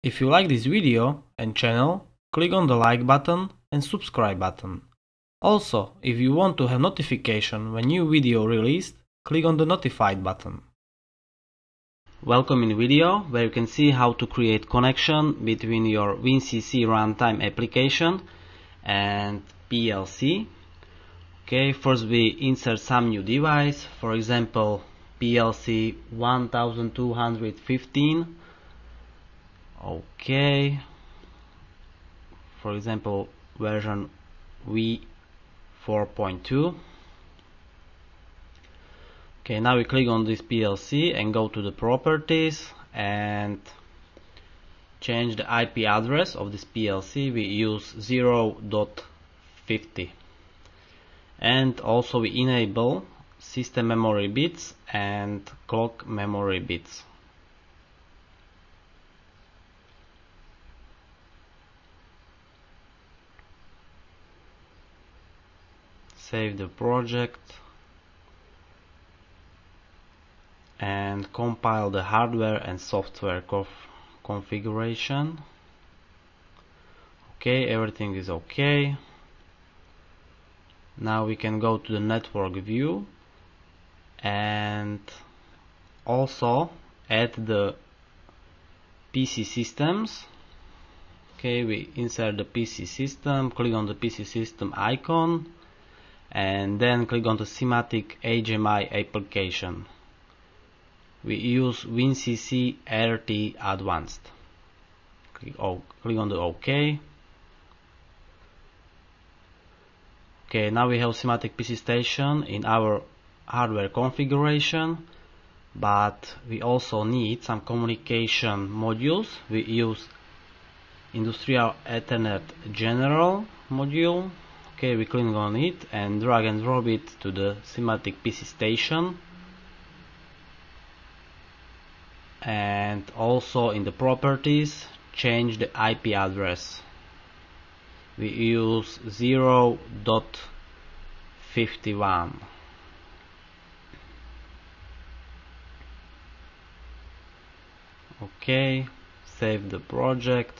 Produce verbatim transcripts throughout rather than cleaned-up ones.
If you like this video and channel, click on the like button and subscribe button. Also, if you want to have notification when new video released, click on the notified button. Welcome in video where you can see how to create connection between your WinCC runtime application and P L C. Okay, first we insert some new device, for example P L C one two one five. Okay, for example version V four point two. Okay, now we click on this P L C and go to the properties and change the I P address of this P L C. We use zero dot fifty, and also we enable system memory bits and clock memory bits. Save the project and compile the hardware and software conf configuration. Okay, everything is okay. Now we can go to the network view and also add the P C systems. Okay, we insert the P C system, click on the P C system icon, and then click on the SIMATIC H M I application. We use WinCC R T Advanced. Click, o click on the OK. Okay, now we have SIMATIC P C station in our hardware configuration, but we also need some communication modules. We use Industrial Ethernet General module. Okay, we click on it and drag and drop it to the SIMATIC P C station. And also in the properties, change the I P address. We use zero dot fifty-one. Okay, save the project.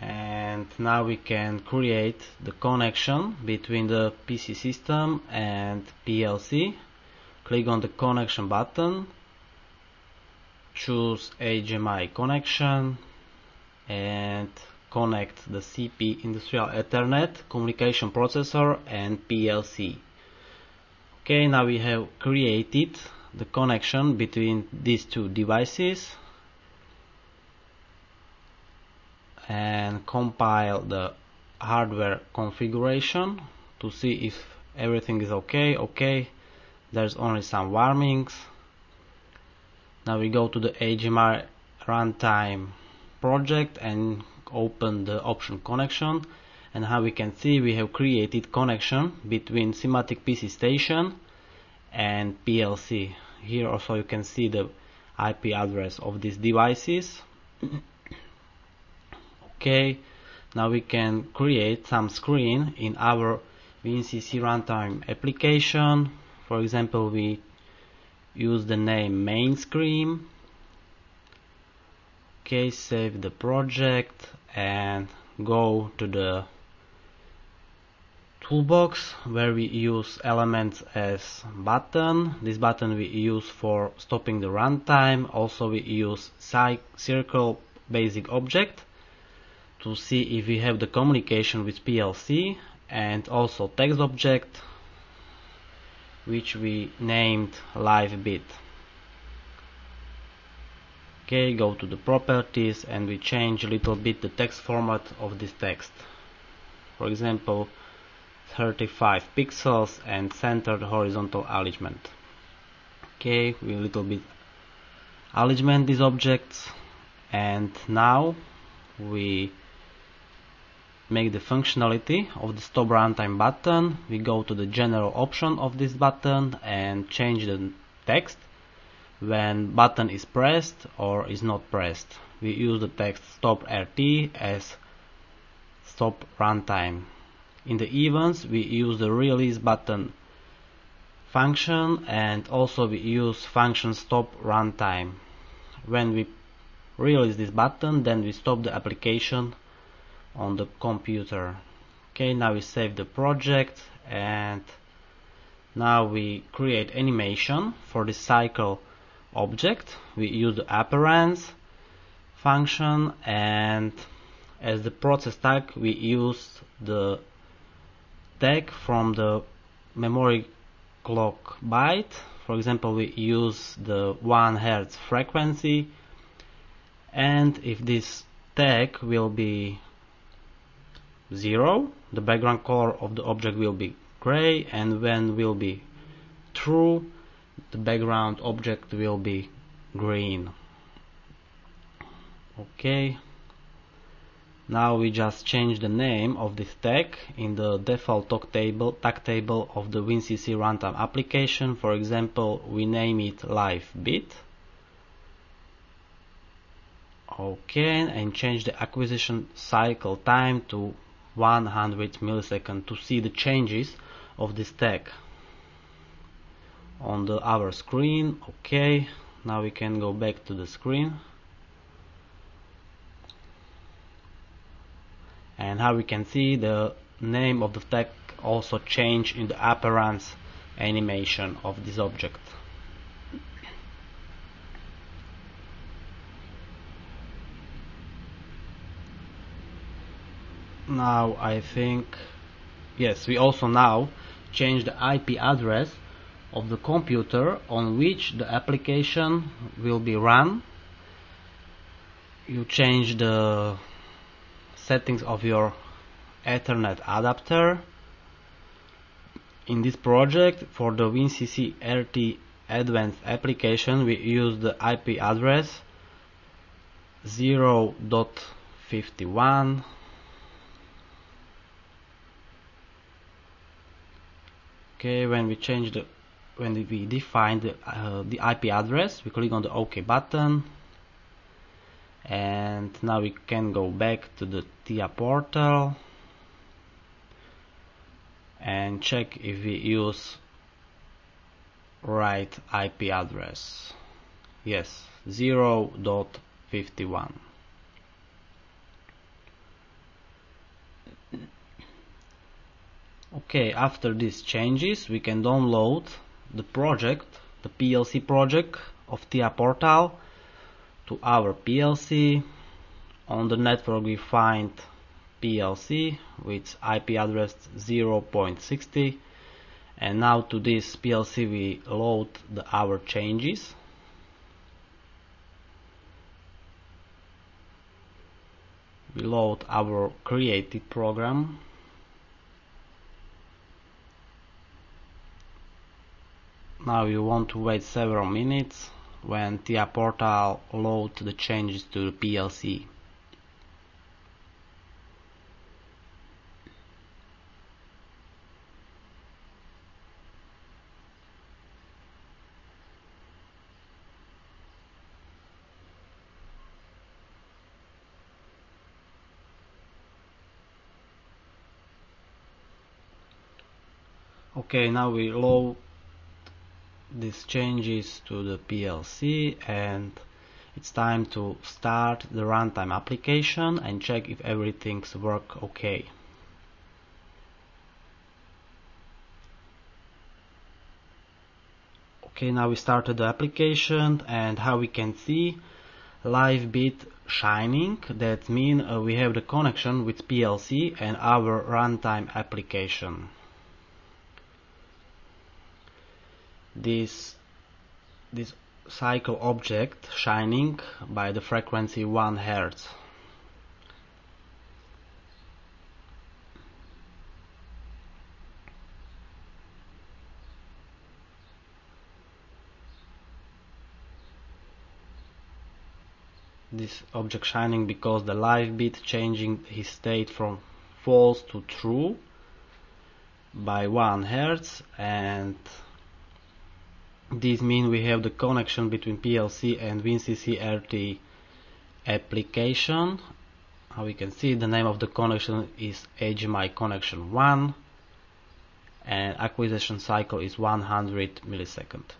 And now we can create the connection between the P C system and P L C. Click on the connection button, choose H M I connection and connect the C P Industrial Ethernet communication processor and P L C. Okay, now we have created the connection between these two devices. And compile the hardware configuration to see if everything is okay. Okay, there's only some warnings. Now we go to the H M I runtime project and open the option connection, and how we can see we have created connection between SIMATIC P C station and P L C. Here also you can see the I P address of these devices. Okay, now we can create some screen in our WinCC runtime application. For example, we use the name main screen. Okay, save the project and go to the toolbox where we use elements as button. This button we use for stopping the runtime. Also we use circle basic object to see if we have the communication with P L C, and also text object which we named live bit. Okay, go to the properties and we change a little bit the text format of this text. For example, thirty-five pixels and centered horizontal alignment. Okay, we a little bit alignment these objects, and now we make the functionality of the stop runtime button. We go to the general option of this button and change the text when button is pressed or is not pressed. We use the text stop R T as stop runtime. In the events we use the release button function, and also we use function stop runtime. when we release this button, then we stop the application on the computer. Okay, now we save the project, and now we create animation for the cycle object. We use the appearance function, and as the process tag we use the tag from the memory clock byte. For example, we use the one hertz frequency, and if this tag will be zero, the background color of the object will be gray, and when will be true, the background object will be green. Okay, now we just change the name of this tag in the default tag table, tag table of the WinCC runtime application. For example, we name it live bit. Okay, and change the acquisition cycle time to one hundred milliseconds to see the changes of this tag on the our screen. Okay, now we can go back to the screen, and how we can see the name of the tag also change in the appearance animation of this object. Now I think, yes, we also now change the I P address of the computer on which the application will be run. You change the settings of your Ethernet adapter. In this project, for the WinCC R T Advanced application, we use the I P address zero dot fifty-one. Okay, when we change the, when we define the, uh, the I P address, we click on the OK button, and now we can go back to the T I A portal and check if we use right I P address. Yes, zero dot fifty-one. Okay, after these changes we can download the project, the P L C project of T I A Portal to our P L C. On the network we find P L C with I P address zero point sixty, and now to this P L C we load the our changes. We load our created program. Now you want to wait several minutes when T I A Portal loads the changes to the P L C. Okay, now we load these changes to the P L C, and it's time to start the runtime application and check if everything's work okay. Okay, now we started the application, and how we can see live bit shining. That means uh, we have the connection with P L C and our runtime application. This, this cycle object shining by the frequency one hertz. This object shining because the live bit changing his state from false to true by one hertz, and this means we have the connection between P L C and WinCC R T application. How we can see, the name of the connection is H M I connection one, and acquisition cycle is one hundred milliseconds.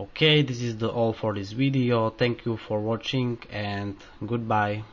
Okay, this is the all for this video. Thank you for watching and goodbye.